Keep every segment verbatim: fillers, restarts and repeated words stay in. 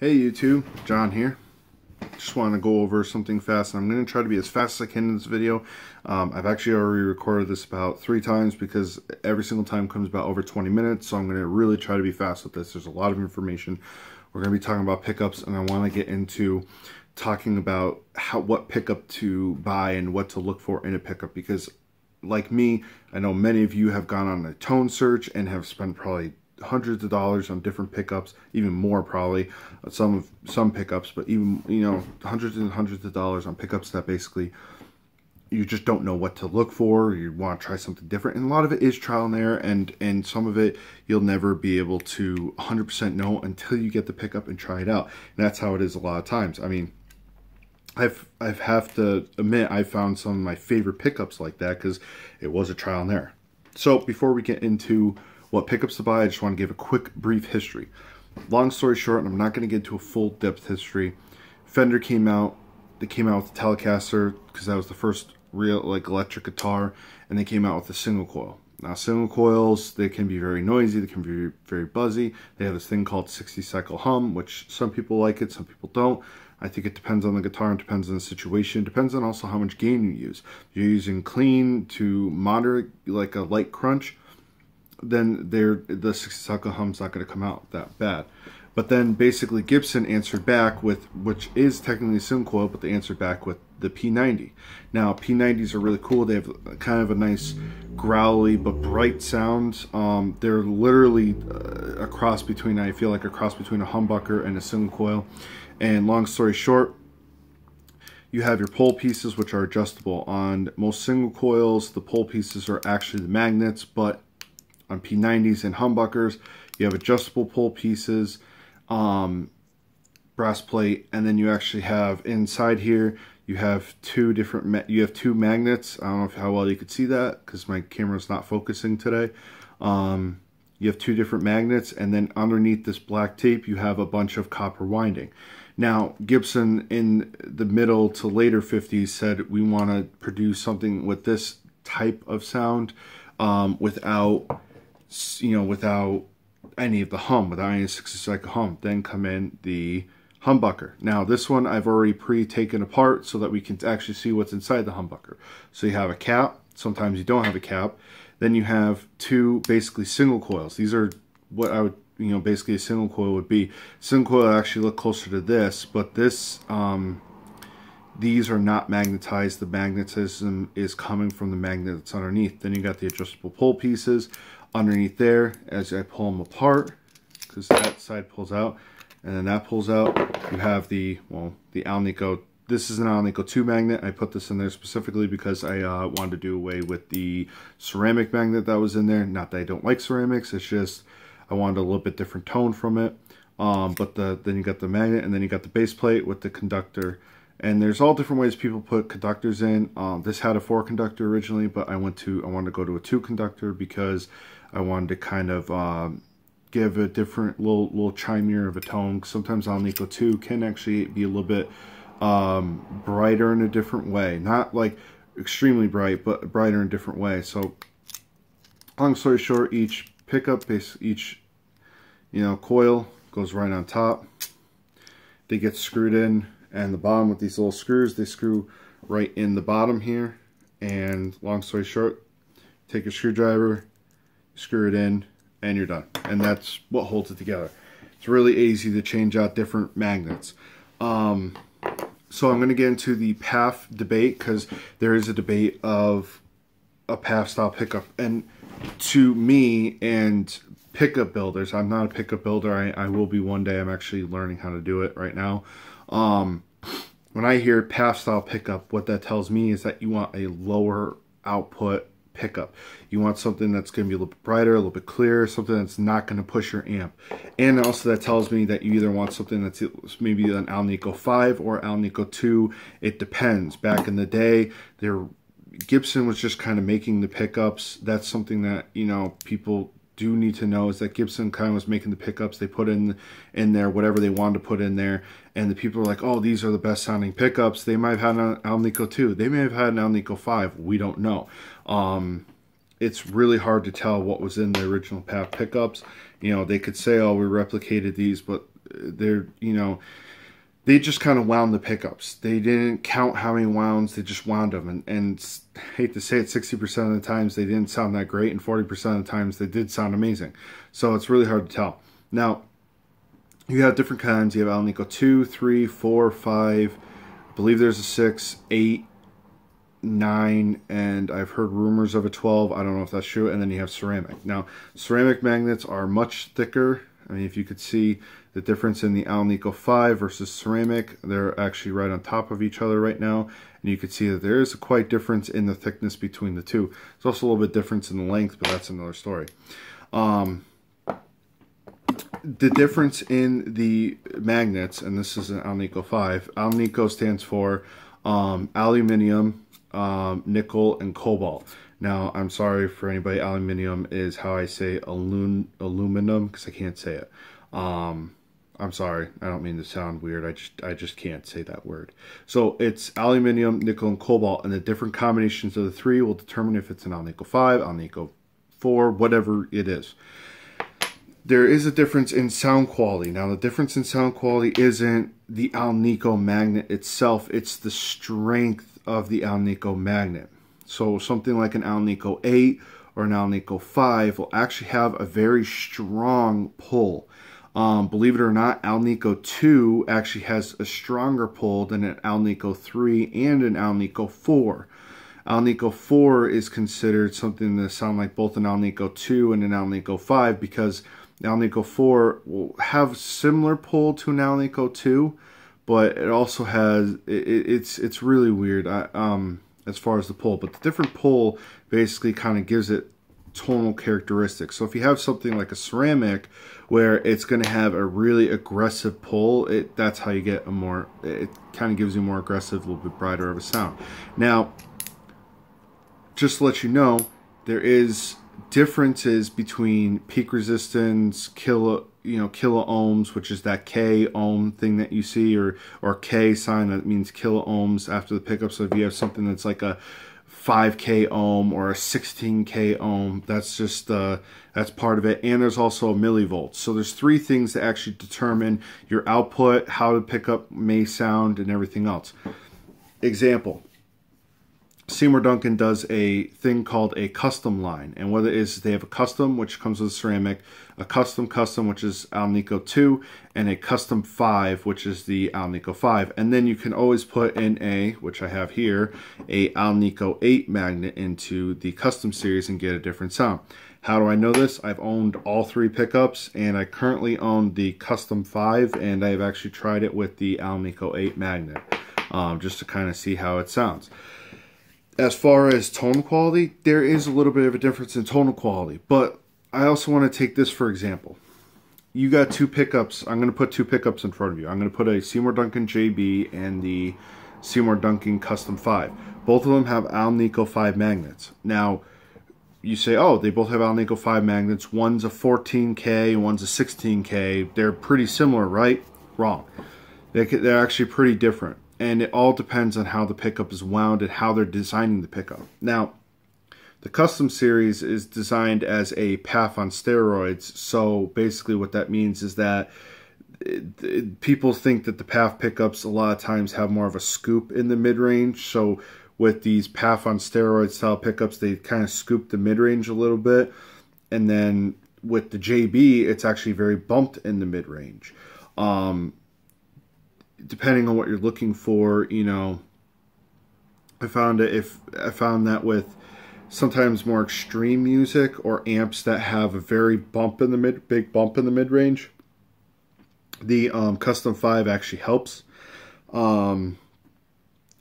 Hey YouTube, John here. Just want to go over something fast. I'm going to try to be as fast as I can in this video. Um, I've actually already recorded this about three times because every single time comes about over twenty minutes. So I'm going to really try to be fast with this. There's a lot of information. We're going to be talking about pickups, and I want to get into talking about how what pickup to buy and what to look for in a pickup, because like me, I know many of you have gone on a tone search and have spent probably hundreds of dollars on different pickups, even more probably, some some pickups, but even, you know, hundreds and hundreds of dollars on pickups that basically you just don't know what to look for. You want to try something different, and a lot of it is trial and error, and and some of it you'll never be able to one hundred percent know until you get the pickup and try it out. And that's how it is a lot of times. I mean, I've I've have to admit I found some of my favorite pickups like that because it was a trial and error. So before we get into what pickups to buy, I just want to give a quick, brief history. Long story short, and I'm not going to get into a full depth history, Fender came out, they came out with the Telecaster, because that was the first real, like, electric guitar, and they came out with a single coil. Now, single coils, they can be very noisy, they can be very buzzy. They have this thing called sixty cycle hum, which some people like it, some people don't. I think it depends on the guitar, and depends on the situation. It depends on also how much gain you use. If you're using clean to moderate, like a light crunch, then they're, the sixty cycle hum's not going to come out that bad. But then basically Gibson answered back with, which is technically a single coil, but they answered back with the P ninety. Now, P nineties are really cool. They have kind of a nice growly but bright sound. Um, they're literally uh, a cross between, I feel like a cross between a humbucker and a single coil. And long story short, you have your pole pieces, which are adjustable. On most single coils, the pole pieces are actually the magnets, but on P nineties and humbuckers, you have adjustable pole pieces, um, brass plate, and then you actually have inside here, you have two different, ma you have two magnets. I don't know if, how well you could see that because my camera's not focusing today. Um, you have two different magnets, and then underneath this black tape, you have a bunch of copper winding. Now, Gibson in the middle to later fifties said, we want to produce something with this type of sound um, without... you know, without any of the hum, without any sixty cycle hum. Then come in the humbucker. Now this one I've already pre-taken apart so that we can actually see what's inside the humbucker. So you have a cap, sometimes you don't have a cap. Then you have two basically single coils. These are what I would, you know, basically a single coil would be. Single coil actually look closer to this, but this, um, these are not magnetized. The magnetism is coming from the magnet that's underneath. Then you got the adjustable pole pieces underneath there. As I pull them apart, because that side pulls out and then that pulls out, you have the, well, the Alnico. This is an Alnico two magnet. I put this in there specifically because I uh, wanted to do away with the ceramic magnet that was in there. Not that I don't like ceramics, it's just I wanted a little bit different tone from it. Um, but the, then you got the magnet, and then you got the base plate with the conductor. And there's all different ways people put conductors in. Um, this had a four conductor originally, but I went to, I wanted to go to a two conductor because I wanted to kind of um, give a different little little chimier of a tone. Sometimes Alnico two can actually be a little bit um, brighter in a different way. Not like extremely bright, but brighter in a different way. So long story short, each pickup, each, you know, coil goes right on top. They get screwed in. And the bottom with these little screws, they screw right in the bottom here. And long story short, take a screwdriver, screw it in, and you're done. And that's what holds it together. It's really easy to change out different magnets. Um, so I'm going to get into the P A F debate, because there is a debate of a P A F style pickup. And to me and pickup builders, I'm not a pickup builder. I, I will be one day. I'm actually learning how to do it right now. Um, when I hear P A F style pickup, what that tells me is that you want a lower output pickup. You want something that's going to be a little bit brighter, a little bit clearer, something that's not going to push your amp. And also that tells me that you either want something that's maybe an Alnico five or Alnico two. It depends. Back in the day, there, Gibson was just kind of making the pickups. That's something that, you know, people do need to know, is that Gibson kind of was making the pickups. They put in in there whatever they wanted to put in there, and the people are like, oh, these are the best sounding pickups. They might have had an Alnico two, they may have had an Alnico five, we don't know. Um, it's really hard to tell what was in the original P A F pickups. You know, they could say, oh, we replicated these, but they're, you know, they just kind of wound the pickups. They didn't count how many wounds, they just wound them. And, and I hate to say it, sixty percent of the times they didn't sound that great, and forty percent of the times they did sound amazing. So it's really hard to tell. Now, you have different kinds. You have Alnico two, three, four, five, I believe there's a six, eight, nine, and I've heard rumors of a twelve. I don't know if that's true. And then you have ceramic. Now, ceramic magnets are much thicker. I mean, if you could see the difference in the Alnico five versus ceramic, they're actually right on top of each other right now. And you could see that there is a quite difference in the thickness between the two. There's also a little bit difference in the length, but that's another story. Um, the difference in the magnets, and this is an Alnico five, Alnico stands for um, aluminum, um, nickel, and cobalt. Now, I'm sorry for anybody, aluminum is how I say alun aluminum, because I can't say it. Um, I'm sorry, I don't mean to sound weird, I just, I just can't say that word. So it's aluminum, nickel, and cobalt, and the different combinations of the three will determine if it's an Alnico five, Alnico four, whatever it is. There is a difference in sound quality. Now, the difference in sound quality isn't the Alnico magnet itself, it's the strength of the Alnico magnet. So something like an Alnico eight or an Alnico five will actually have a very strong pull. Um, believe it or not, Alnico two actually has a stronger pull than an Alnico three and an Alnico four. Alnico four is considered something that sound like both an Alnico two and an Alnico five, because Alnico four will have similar pull to an Alnico two, but it also has, it, it's it's really weird. I, um. as far as the pull, but the different pull basically kind of gives it tonal characteristics. So if you have something like a ceramic where it's going to have a really aggressive pull, it that's how you get a more, it kind of gives you more aggressive, a little bit brighter of a sound. Now, just to let you know, there is differences between peak resistance, kilo, you know, kilo ohms, which is that K ohm thing that you see, or or K sign that means kilo ohms after the pickup. So if you have something that's like a five K ohm or a sixteen K ohm, that's just uh, that's part of it. And there's also a millivolts. So there's three things that actually determine your output, how the pickup may sound, and everything else. Example. Seymour Duncan does a thing called a custom line, and what it is, they have a custom, which comes with ceramic, a custom custom, which is Alnico two, and a custom five, which is the Alnico five. And then you can always put in a, which I have here, a Alnico eight magnet into the custom series and get a different sound. How do I know this? I've owned all three pickups, and I currently own the custom five, and I've actually tried it with the Alnico eight magnet, um, just to kind of see how it sounds. As far as tone quality, there is a little bit of a difference in tonal quality, but I also want to take this for example. You got two pickups. I'm going to put two pickups in front of you. I'm going to put a Seymour Duncan J B and the Seymour Duncan Custom five. Both of them have Alnico five magnets. Now, you say, oh, they both have Alnico five magnets. One's a fourteen K, one's a sixteen K. They're pretty similar, right? Wrong. They're actually pretty different. And it all depends on how the pickup is wound and how they're designing the pickup. Now, the Custom Series is designed as a P A F on steroids. So basically what that means is that it, it, people think that the P A F pickups a lot of times have more of a scoop in the mid-range. So with these P A F on steroid style pickups, they kind of scoop the mid-range a little bit. And then with the J B, it's actually very bumped in the mid-range. Um... Depending on what you're looking for, you know, I found it if I found that with sometimes more extreme music or amps that have a very bump in the mid, big bump in the mid range, the um, Custom five actually helps um,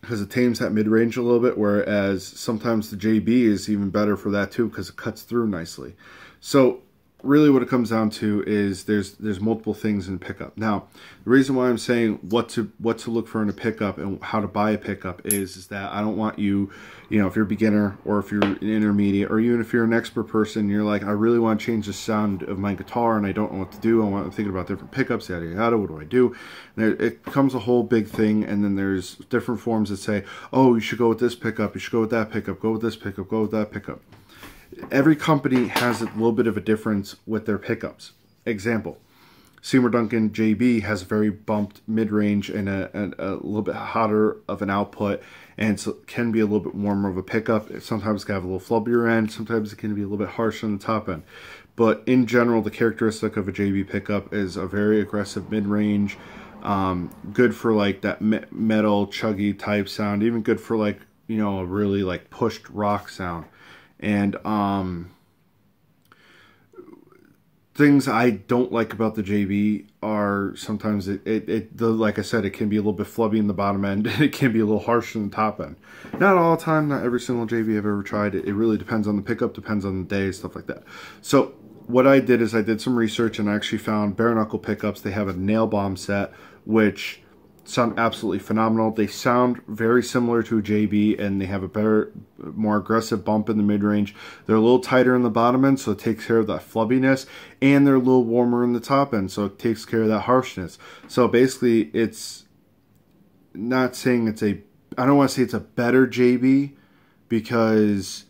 because it tames that mid range a little bit. Whereas sometimes the J B is even better for that too, because it cuts through nicely. So really what it comes down to is there's there's multiple things in pickup. Now, the reason why I'm saying what to what to look for in a pickup and how to buy a pickup is is that I don't want you, you know, if you're a beginner or if you're an intermediate or even if you're an expert person, you're like, I really want to change the sound of my guitar and I don't know what to do. I want to think about different pickups, yada yada. What do I do? And there, it becomes a whole big thing, and then there's different forms that say, oh, you should go with this pickup, you should go with that pickup, go with this pickup, go with that pickup. Every company has a little bit of a difference with their pickups. Example, Seymour Duncan J B has a very bumped mid-range and a, a, a little bit hotter of an output, and so can be a little bit warmer of a pickup. It sometimes can have a little flubbier end, sometimes it can be a little bit harsh on the top end. But in general, the characteristic of a J B pickup is a very aggressive mid-range, um, good for like that me metal chuggy type sound, even good for like, you know, a really like pushed rock sound. And um, things I don't like about the J B are sometimes it, it, it the, like I said, it can be a little bit flubby in the bottom end, and it can be a little harsh in the top end. Not all the time, not every single J B I've ever tried. It, it really depends on the pickup, depends on the day, stuff like that. So what I did is I did some research, and I actually found Bare Knuckle pickups. They have a Nail Bomb set, which sound absolutely phenomenal. They sound very similar to a J B, and they have a better, more aggressive bump in the mid-range. They're a little tighter in the bottom end, so it takes care of that flubbiness, and they're a little warmer in the top end, so it takes care of that harshness. So basically, it's not saying it's a, I don't want to say it's a better J B, because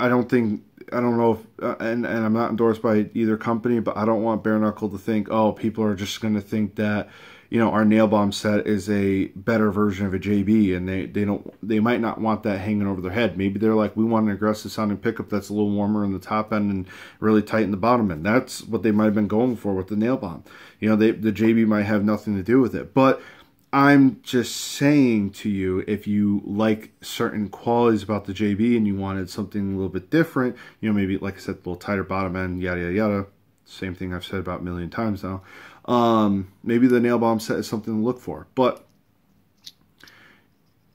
I don't think, I don't know, if, uh, and, and I'm not endorsed by either company, but I don't want Bare Knuckle to think, oh, people are just going to think that, you know, our Nail Bomb set is a better version of a J B, and they, they don't, they might not want that hanging over their head. Maybe they're like, we want an aggressive sounding pickup that's a little warmer in the top end and really tight in the bottom end. That's what they might have been going for with the Nail Bomb. You know, they, the J B might have nothing to do with it. But I'm just saying to you, if you like certain qualities about the J B and you wanted something a little bit different, you know, maybe, like I said, a little tighter bottom end, yada, yada, yada. Same thing I've said about a million times now. Um, maybe the Nail Bomb set is something to look for. But,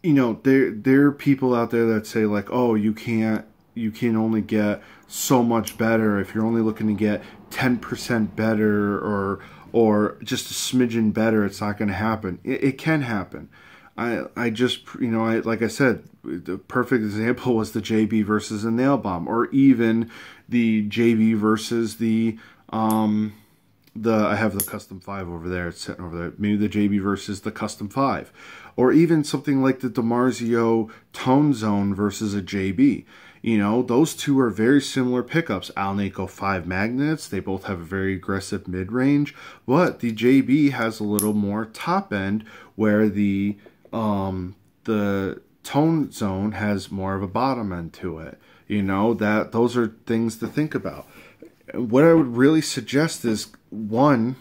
you know, there, there are people out there that say like, oh, you can't, you can only get so much better if you're only looking to get ten percent better or, or just a smidgen better. It's not going to happen. It, it can happen. I, I just, you know, I, like I said, the perfect example was the J B versus a Nail Bomb, or even the J B versus the, um, The I have the Custom five over there. It's sitting over there. Maybe the J B versus the Custom five. Or even something like the DiMarzio Tone Zone versus a J B. You know, those two are very similar pickups. Alnico five magnets. They both have a very aggressive mid-range. But the J B has a little more top end, where the, um, the Tone Zone has more of a bottom end to it. You know, that those are things to think about. What I would really suggest is, one,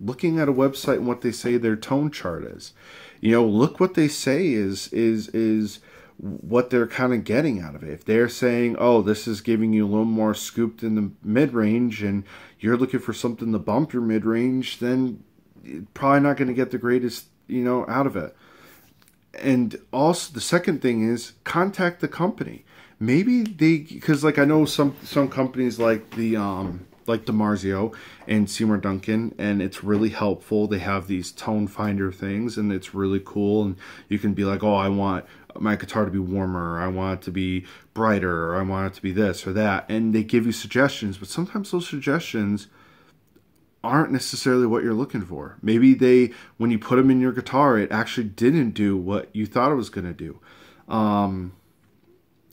looking at a website and what they say their tone chart is. You know, look what they say is is is what they're kind of getting out of it. If they're saying, oh, this is giving you a little more scooped in the mid-range, and you're looking for something to bump your mid-range, then you're probably not going to get the greatest, you know, out of it. And also, the second thing is, contact the company. Maybe they, because like I know some some companies like the um like DiMarzio and Seymour Duncan, and it's really helpful. They have these tone finder things, and it's really cool, and you can be like, oh, I want my guitar to be warmer, or I want it to be brighter, or I want it to be this or that, and they give you suggestions, but sometimes those suggestions aren't necessarily what you're looking for. Maybe they, when you put them in your guitar, it actually didn't do what you thought it was going to do. Um...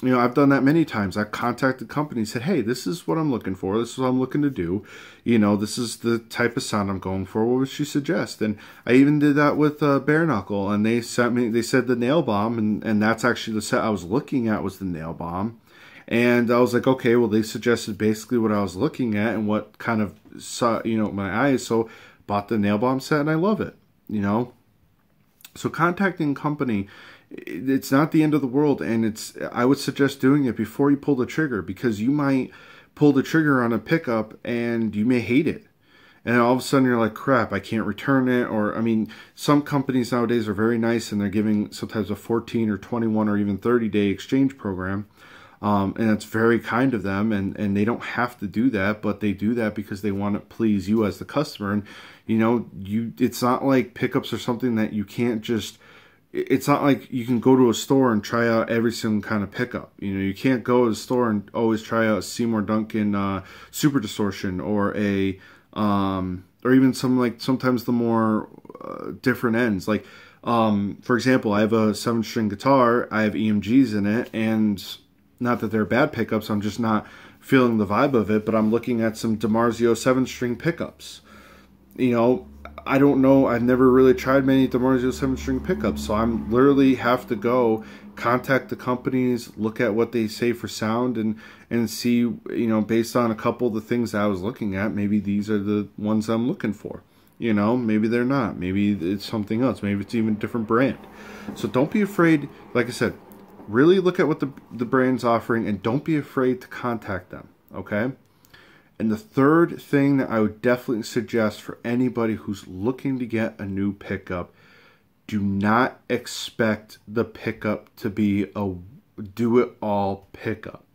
You know, I've done that many times. I contacted companies, said, hey, this is what I'm looking for. This is what I'm looking to do. You know, this is the type of sound I'm going for. What would you suggest? And I even did that with uh, Bare Knuckle. And they sent me, they said the Nail Bomb. And, and that's actually the set I was looking at, was the Nail Bomb. And I was like, okay, well, they suggested basically what I was looking at and what kind of saw, you know, my eyes. So bought the Nail Bomb set, and I love it, you know. So contacting company, it's not the end of the world, and it's, I would suggest doing it before you pull the trigger, because you might pull the trigger on a pickup and you may hate it, and all of a sudden you're like, crap, I can't return it. Or I mean, some companies nowadays are very nice, and they're giving sometimes a fourteen or twenty-one or even thirty day exchange program, um, and that's very kind of them, and and they don't have to do that, but they do that because they want to please you as the customer. And you know, you it's not like pickups are something that you can't just, it's not like you can go to a store and try out every single kind of pickup. You know, you can't go to a store and always try out a Seymour Duncan uh, Super Distortion, or a, um, or even some, like, sometimes the more uh, different ends. Like, um, for example, I have a seven string guitar, I have E M Gs in it, and not that they're bad pickups, I'm just not feeling the vibe of it, but I'm looking at some DiMarzio seven string pickups. you know, I don't know, I've never really tried many DiMarzio seven string pickups, so I'm literally have to go contact the companies, look at what they say for sound, and and see, you know, based on a couple of the things that I was looking at, maybe these are the ones I'm looking for. You know, maybe they're not. Maybe it's something else. Maybe it's even a different brand. So don't be afraid, like I said, really look at what the, the brand's offering, and don't be afraid to contact them, okay? And the third thing that I would definitely suggest for anybody who's looking to get a new pickup, do not expect the pickup to be a do-it-all pickup.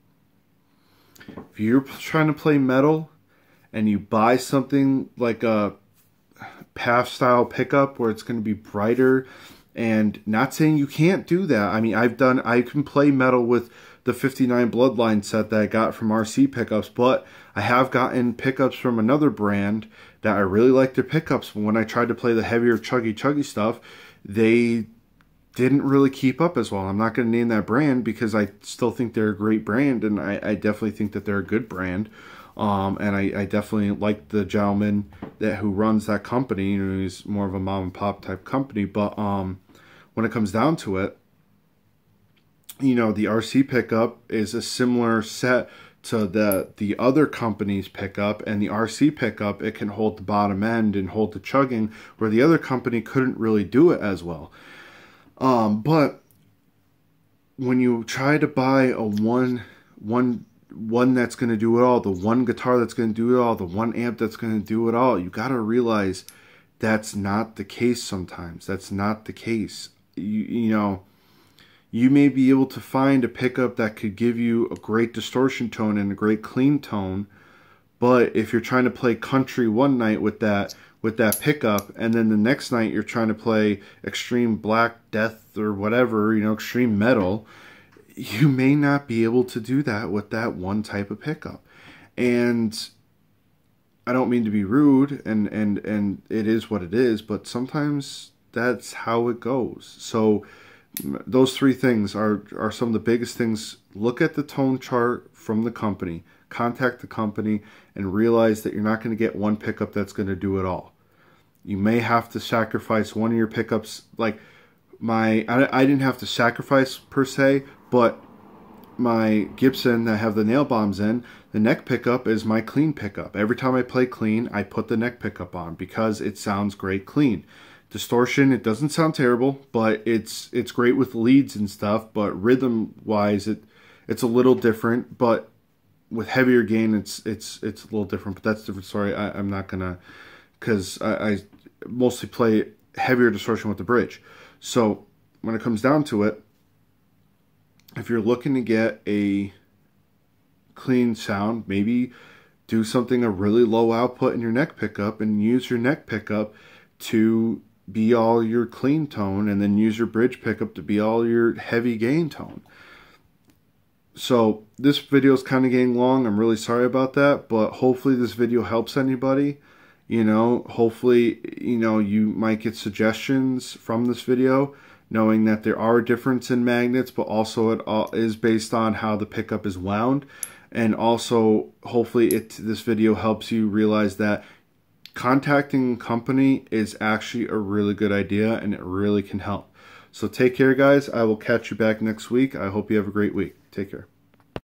If you're trying to play metal and you buy something like a P A F style pickup where it's going to be brighter, and not saying you can't do that. I mean, I've done, I can play metal with the fifty-nine Bloodline set that I got from R C Pickups, but I have gotten pickups from another brand that I really like their pickups. When I tried to play the heavier chuggy chuggy stuff, they didn't really keep up as well. I'm not going to name that brand because I still think they're a great brand, and I, I definitely think that they're a good brand. Um, and I, I definitely like the gentleman that who runs that company. You know, he's more of a mom and pop type company. But um, when it comes down to it, you know, the R C pickup is a similar set to the the other company's pickup, and the R C pickup, it can hold the bottom end and hold the chugging, where the other company couldn't really do it as well. Um, but when you try to buy a one one. one that's going to do it all, the one guitar that's going to do it all, the one amp that's going to do it all, you got to realize that's not the case sometimes. That's not the case. You, you know, you may be able to find a pickup that could give you a great distortion tone and a great clean tone, but if you're trying to play country one night with that with that pickup, and then the next night you're trying to play extreme black death or whatever, you know, extreme metal, you may not be able to do that with that one type of pickup. And I don't mean to be rude, and, and, and it is what it is, but sometimes that's how it goes. So those three things are, are some of the biggest things. Look at the tone chart from the company, contact the company, and realize that you're not going to get one pickup that's going to do it all. You may have to sacrifice one of your pickups. Like my, I, I didn't have to sacrifice per se, but my Gibson that I have the nail bombs in, the neck pickup is my clean pickup. Every time I play clean, I put the neck pickup on because it sounds great clean. Distortion, it doesn't sound terrible, but it's it's great with leads and stuff, but rhythm-wise, it it's a little different, but with heavier gain, it's it's it's a little different, but that's different. Sorry, I, I'm not gonna, because I, I mostly play heavier distortion with the bridge. So when it comes down to it, if you're looking to get a clean sound, maybe do something a really low output in your neck pickup and use your neck pickup to be all your clean tone, and then use your bridge pickup to be all your heavy gain tone. So this video is kind of getting long. I'm really sorry about that, but hopefully this video helps anybody. You know, hopefully, you know, you might get suggestions from this video, knowing that there are differences in magnets, but also it all is based on how the pickup is wound. And also, hopefully it, this video helps you realize that contacting a company is actually a really good idea, and it really can help. So take care, guys. I will catch you back next week. I hope you have a great week. Take care.